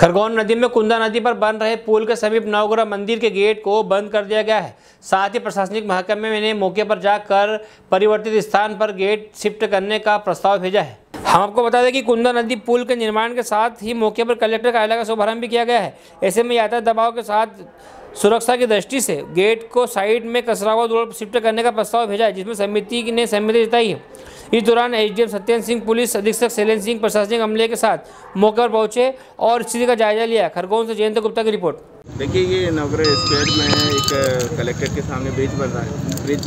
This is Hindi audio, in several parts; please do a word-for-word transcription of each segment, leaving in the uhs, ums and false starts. खरगोन नदी में कुंदा नदी पर बन रहे पुल के समीप नवग्रह मंदिर के गेट को बंद कर दिया गया है। साथ ही प्रशासनिक महकमे ने मौके पर जाकर परिवर्तित स्थान पर गेट शिफ्ट करने का प्रस्ताव भेजा है। हम आपको बता दें कि कुंदा नदी पुल के निर्माण के साथ ही मौके पर कलेक्टर कार्यालय का शुभारंभ भी किया गया है। ऐसे में यातायात दबाव के साथ सुरक्षा की दृष्टि से गेट को साइड में कसरावा रोड शिफ्ट करने का प्रस्ताव भेजा है, जिसमें समिति ने सहमति जताई है। इस दौरान एसडीएम सत्येंद्र सिंह, पुलिस अधीक्षक शैलेंद्र सिंह प्रशासनिक अमले के साथ मौके पर पहुंचे और स्थिति का जायजा लिया। खरगोन से जयंत गुप्ता की रिपोर्ट। देखिए, ये नवग्रह स्क्वायर में एक कलेक्टर के सामने ब्रिज बन रहा है। ब्रिज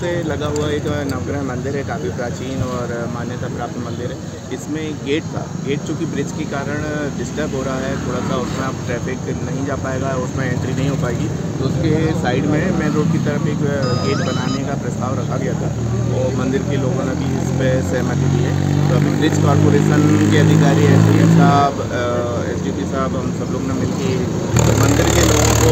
से लगा हुआ एक नवग्रह मंदिर है, काफ़ी प्राचीन और मान्यता प्राप्त मंदिर है। इसमें गेट था, गेट चूँकि ब्रिज के कारण डिस्टर्ब हो रहा है, थोड़ा सा उसमें आप ट्रैफिक नहीं जा पाएगा, उसमें एंट्री नहीं हो पाएगी, तो उसके साइड में मेन रोड की तरफ एक गेट बनाने का प्रस्ताव रखा गया था और मंदिर के लोगों ने भी इस पर सहमति दी है। तो अभी ब्रिज कॉरपोरेशन के अधिकारी, एसडीएम साहब, एसडीपी साहब, हम सब लोग ने मिलकर मंदिर के लोगों को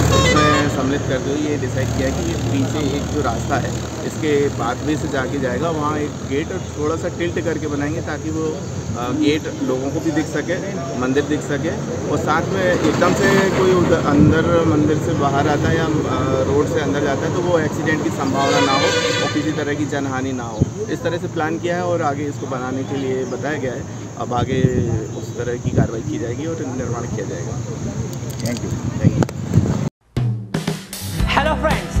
इसमें सम्मिलित करते हुए ये डिसाइड किया कि ये पीछे एक जो रास्ता है, इसके पाथवे से जाके जाएगा, वहाँ एक गेट और थोड़ा सा टिल्ट करके बनाएंगे ताकि वो गेट लोगों को भी दिख सके, मंदिर दिख सके, और साथ में एकदम से कोई अंदर मंदिर से बाहर आता है या रोड से अंदर जाता है तो वो एक्सीडेंट की संभावना ना हो और किसी तरह की जनहानि ना हो। इस तरह से प्लान किया है और आगे इसको बनाने के लिए बताया गया है। अब आगे उस तरह की कार्रवाई की जाएगी और निर्माण किया जाएगा। Thank you thank you hello friends,